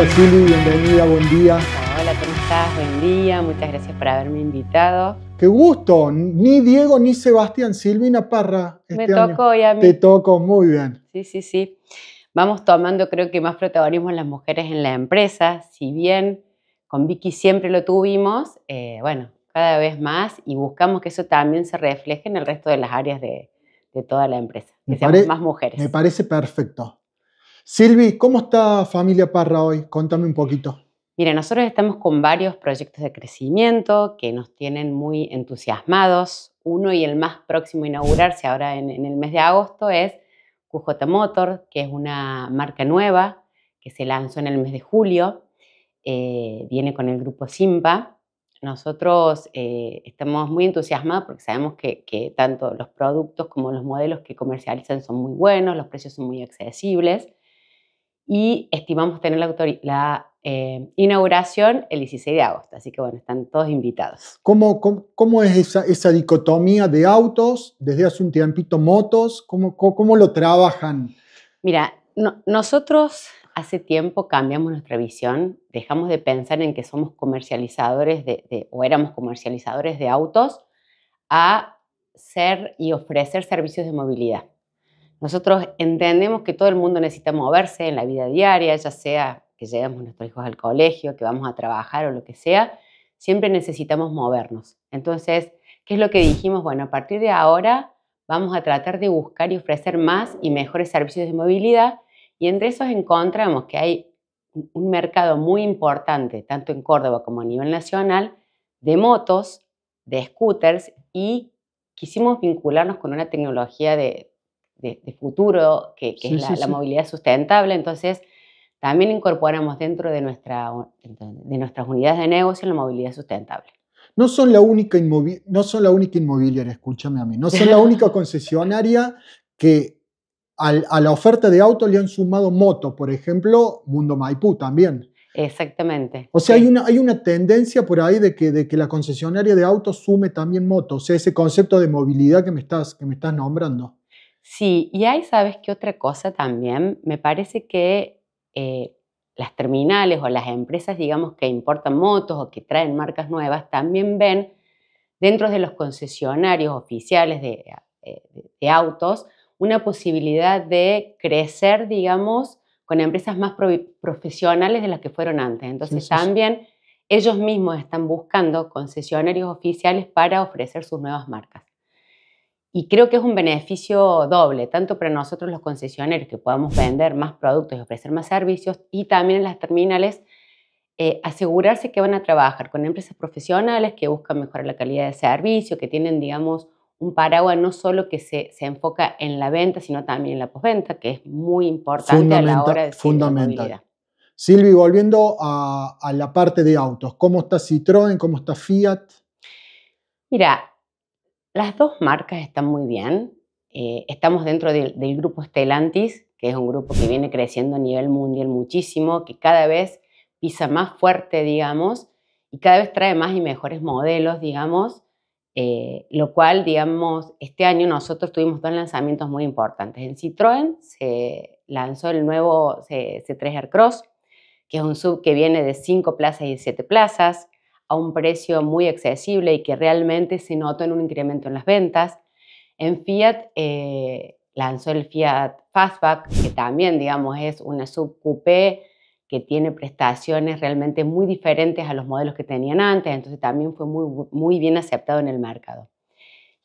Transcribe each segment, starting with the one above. Hola Silvi, bienvenida, buen día. Hola, ¿cómo estás? Buen día, muchas gracias por haberme invitado. ¡Qué gusto! Ni Diego ni Sebastián, Silvina Parra. Me tocó hoy a mí. Te tocó, muy bien. Sí, sí, sí. Vamos tomando, creo que más protagonismo las mujeres en la empresa. Si bien con Vicky siempre lo tuvimos, bueno, cada vez más, y buscamos que eso también se refleje en el resto de las áreas de toda la empresa. Que seamos más mujeres. Me parece perfecto. Silvi, ¿cómo está Familia Parra hoy? Contame un poquito. Mira, nosotros estamos con varios proyectos de crecimiento que nos tienen muy entusiasmados. Uno y el más próximo a inaugurarse ahora en el mes de agosto es QJ Motor, que es una marca nueva que se lanzó en el mes de julio. Viene con el grupo Simpa. Nosotros estamos muy entusiasmados porque sabemos que tanto los productos como los modelos que comercializan son muy buenos, los precios son muy accesibles. Y estimamos tener la inauguración el 16 de agosto. Así que bueno, están todos invitados. ¿Cómo es esa dicotomía de autos? Desde hace un tiempito motos. ¿Cómo lo trabajan? Mira, nosotros hace tiempo cambiamos nuestra visión. Dejamos de pensar en que somos comercializadores o éramos comercializadores de autos a ser y ofrecer servicios de movilidad. Nosotros entendemos que todo el mundo necesita moverse en la vida diaria, ya sea que llevemos a nuestros hijos al colegio, que vamos a trabajar o lo que sea, siempre necesitamos movernos. Entonces, ¿qué es lo que dijimos? Bueno, a partir de ahora vamos a tratar de buscar y ofrecer más y mejores servicios de movilidad, y entre esos encontramos que hay un mercado muy importante, tanto en Córdoba como a nivel nacional, de motos, de scooters, y quisimos vincularnos con una tecnología de futuro, que sí, es la movilidad sustentable. Entonces, también incorporamos dentro de nuestras unidades de negocio la movilidad sustentable. No son la única inmobiliaria, escúchame a mí, no son la única concesionaria que a la oferta de autos le han sumado moto, por ejemplo, Mundo Maipú también. Exactamente. O sea, sí. hay una tendencia por ahí de que la concesionaria de autos sume también moto, o sea, ese concepto de movilidad que me estás nombrando. Sí, y ahí sabes que otra cosa también, me parece que las terminales o las empresas, digamos, que importan motos o que traen marcas nuevas, también ven dentro de los concesionarios oficiales de autos una posibilidad de crecer, digamos, con empresas más profesionales de las que fueron antes. Entonces sí. También ellos mismos están buscando concesionarios oficiales para ofrecer sus nuevas marcas. Y creo que es un beneficio doble, tanto para nosotros los concesionarios, que podamos vender más productos y ofrecer más servicios, y también las terminales, asegurarse que van a trabajar con empresas profesionales que buscan mejorar la calidad de servicio, que tienen, digamos, un paraguas no solo que se enfoca en la venta, sino también en la postventa, que es muy importante a la hora de fundamental. Silvi, volviendo a la parte de autos, ¿cómo está Citroën? ¿Cómo está Fiat? Mira, las dos marcas están muy bien. Estamos dentro del grupo Stellantis, que es un grupo que viene creciendo a nivel mundial muchísimo, que cada vez pisa más fuerte, digamos, y cada vez trae más y mejores modelos, digamos, lo cual, digamos, este año nosotros tuvimos dos lanzamientos muy importantes. En Citroën se lanzó el nuevo C3 Aircross, que es un SUV que viene de 5 plazas y 7 plazas, a un precio muy accesible y que realmente se notó en un incremento en las ventas. En Fiat lanzó el Fiat Fastback, que también, digamos, es una subcoupé que tiene prestaciones realmente muy diferentes a los modelos que tenían antes, entonces también fue muy bien aceptado en el mercado.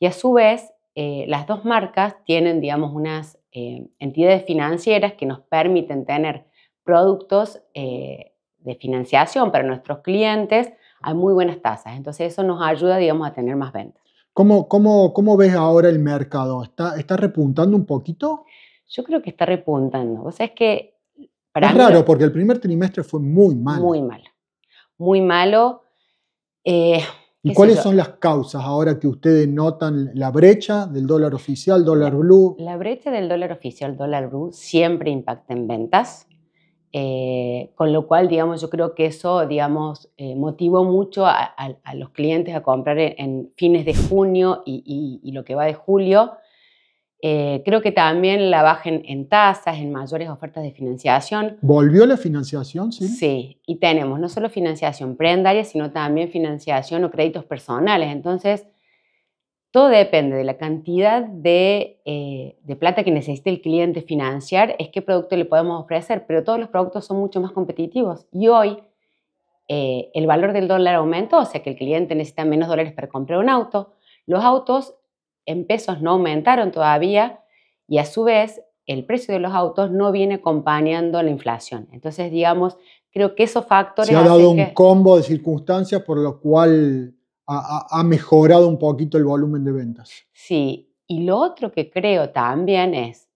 Y a su vez, las dos marcas tienen, digamos, unas entidades financieras que nos permiten tener productos de financiación para nuestros clientes, hay muy buenas tasas, entonces eso nos ayuda, digamos, a tener más ventas. ¿Cómo ves ahora el mercado? ¿Está repuntando un poquito? Yo creo que está repuntando. O sea, es que para mí es raro, porque el primer trimestre fue muy malo. Muy malo. Muy malo. ¿Y cuáles son las causas ahora que ustedes notan? La brecha del dólar oficial, dólar blue. La brecha del dólar oficial, dólar blue, siempre impacta en ventas. Con lo cual, digamos, yo creo que eso, digamos, motivó mucho a los clientes a comprar en fines de junio y lo que va de julio. Creo que también la baja en tasas, en mayores ofertas de financiación. ¿Volvió la financiación? Sí. Sí, y tenemos no solo financiación prebendaria, sino también financiación o créditos personales. Entonces, todo depende de la cantidad de plata que necesite el cliente financiar, es qué producto le podemos ofrecer, pero todos los productos son mucho más competitivos. Y hoy, el valor del dólar aumentó, o sea que el cliente necesita menos dólares para comprar un auto. Los autos en pesos no aumentaron todavía y a su vez el precio de los autos no viene acompañando la inflación. Entonces, digamos, creo que esos factores... Se ha dado un combo de circunstancias por lo cual ha mejorado un poquito el volumen de ventas. Sí, y lo otro que creo también es,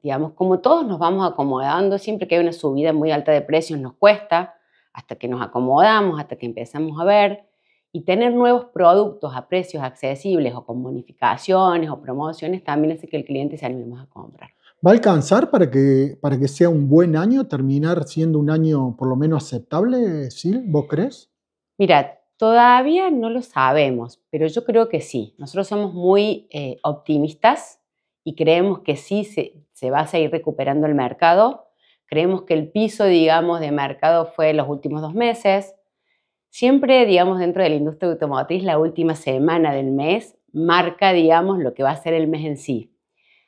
digamos, como todos nos vamos acomodando, siempre que hay una subida muy alta de precios nos cuesta, hasta que nos acomodamos, hasta que empezamos a ver... Y tener nuevos productos a precios accesibles o con bonificaciones o promociones también hace que el cliente se anime más a comprar. ¿Va a alcanzar para que sea un buen año, terminar siendo un año por lo menos aceptable, Sil? ¿Vos crees? Mira, todavía no lo sabemos, pero yo creo que sí. Nosotros somos muy optimistas y creemos que sí se va a seguir recuperando el mercado. Creemos que el piso, digamos, de mercado fue los últimos 2 meses. Siempre, digamos, dentro de la industria automotriz, la última semana del mes marca, digamos, lo que va a ser el mes en sí.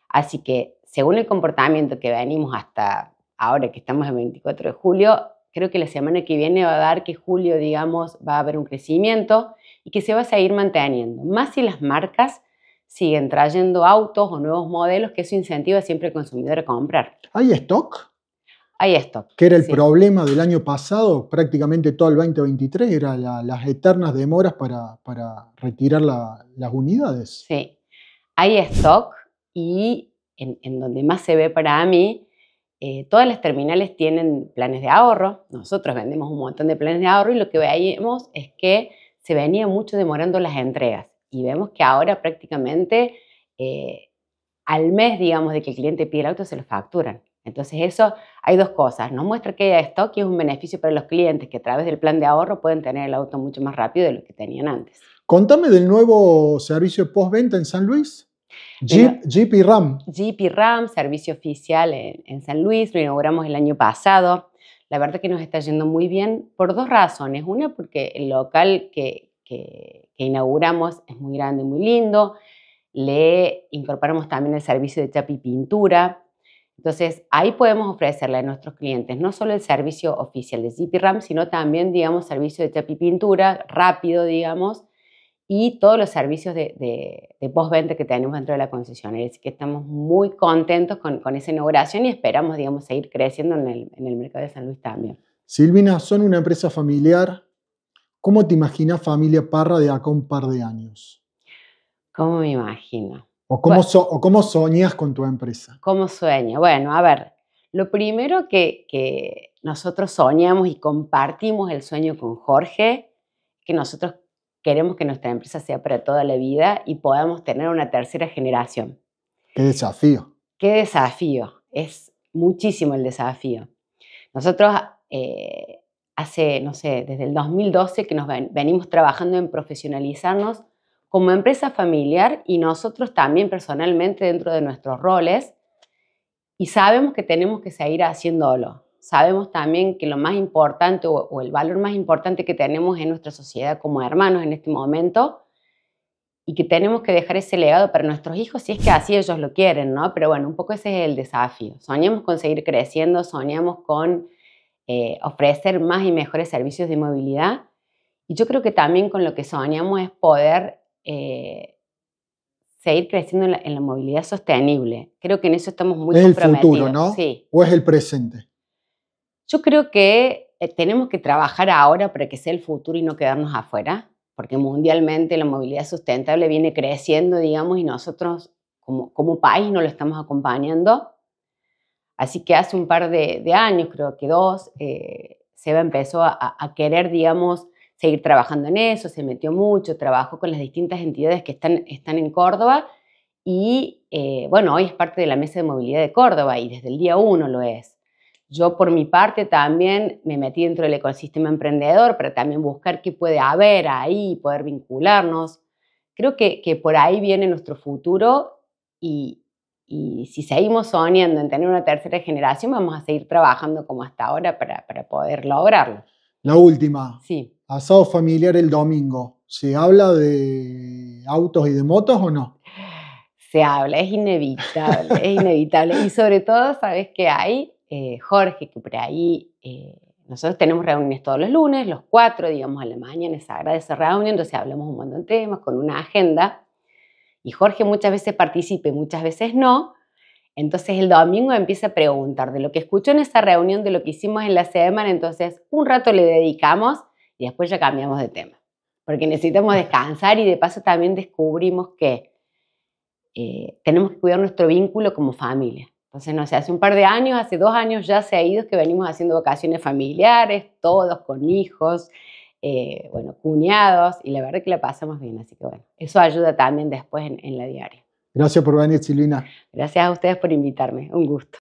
Así que, según el comportamiento que venimos hasta ahora, que estamos el 24 de julio, creo que la semana que viene va a dar que julio, digamos, va a haber un crecimiento y que se va a seguir manteniendo. Más si las marcas siguen trayendo autos o nuevos modelos, que eso incentiva siempre al consumidor a comprar. ¿Hay stock? Hay stock. Que era el problema del año pasado, prácticamente todo el 2023, eran las eternas demoras para retirar las unidades. Sí, hay stock y en donde más se ve para mí, todas las terminales tienen planes de ahorro, nosotros vendemos un montón de planes de ahorro y lo que veíamos es que se venía mucho demorando las entregas y vemos que ahora prácticamente al mes, digamos, de que el cliente pide el auto se lo facturan. Entonces eso, hay dos cosas, nos muestra que hay stock y es un beneficio para los clientes que a través del plan de ahorro pueden tener el auto mucho más rápido de lo que tenían antes. Contame del nuevo servicio postventa en San Luis, GP RAM. GP RAM, servicio oficial en San Luis, lo inauguramos el año pasado. La verdad que nos está yendo muy bien por 2 razones. Una, porque el local que inauguramos es muy grande, muy lindo. Le incorporamos también el servicio de chapa y pintura. Entonces, ahí podemos ofrecerle a nuestros clientes no solo el servicio oficial de GP RAM, sino también, digamos, servicio de chapa y pintura, rápido, digamos, y todos los servicios de postventa que tenemos dentro de la concesionaria. Así que estamos muy contentos con esa inauguración y esperamos, digamos, seguir creciendo en el mercado de San Luis también. Silvina, son una empresa familiar. ¿Cómo te imaginas Familia Parra de acá un par de años? ¿Cómo me imagino? ¿O cómo soñas con tu empresa? ¿Cómo sueño? Bueno, a ver, lo primero que nosotros soñamos y compartimos el sueño con Jorge, que nosotros queremos que nuestra empresa sea para toda la vida y podamos tener una 3.ª generación. ¡Qué desafío! ¡Qué desafío! Es muchísimo el desafío. Nosotros hace, no sé, desde el 2012 que nos venimos trabajando en profesionalizarnos como empresa familiar y nosotros también personalmente dentro de nuestros roles, y sabemos que tenemos que seguir haciéndolo. Sabemos también que lo más importante o el valor más importante que tenemos en nuestra sociedad como hermanos en este momento y que tenemos que dejar ese legado para nuestros hijos si es que así ellos lo quieren, ¿no? Pero bueno, un poco ese es el desafío. Soñamos con seguir creciendo, soñamos con ofrecer más y mejores servicios de movilidad y yo creo que también con lo que soñamos es poder seguir creciendo en la movilidad sostenible. Creo que en eso estamos muy comprometidos. ¿Es el futuro, no? Sí. ¿O es el presente? Yo creo que tenemos que trabajar ahora para que sea el futuro y no quedarnos afuera, porque mundialmente la movilidad sustentable viene creciendo, digamos, y nosotros como país no lo estamos acompañando. Así que hace un par de años, creo que 2, Seba empezó a querer, digamos, seguir trabajando en eso, se metió mucho, trabajó con las distintas entidades que están en Córdoba y, bueno, hoy es parte de la Mesa de Movilidad de Córdoba y desde el día 1 lo es. Yo, por mi parte, también me metí dentro del ecosistema emprendedor para también buscar qué puede haber ahí, poder vincularnos. Creo que por ahí viene nuestro futuro y, Y si seguimos soñando en tener una tercera generación, vamos a seguir trabajando como hasta ahora para poder lograrlo. La última. Sí. Asado familiar el domingo. ¿Se habla de autos y de motos o no? Se habla, es inevitable, es inevitable. Y sobre todo, ¿sabes qué hay? Jorge, que por ahí... nosotros tenemos reuniones todos los lunes, los 4, digamos, a la mañana, es sagrada esa reunión, entonces hablamos un montón de temas con una agenda. Y Jorge muchas veces participa y muchas veces no. Entonces el domingo empieza a preguntar de lo que escuchó en esa reunión, de lo que hicimos en la semana. Entonces un rato le dedicamos y después ya cambiamos de tema. Porque necesitamos descansar y de paso también descubrimos que tenemos que cuidar nuestro vínculo como familia. Entonces, no sé, hace un par de años, hace 2 años ya se ha ido que venimos haciendo vacaciones familiares, todos con hijos, bueno, cuñados, y la verdad que la pasamos bien. Así que, bueno, eso ayuda también después en la diaria. Gracias por venir, Silvina. Gracias a ustedes por invitarme. Un gusto.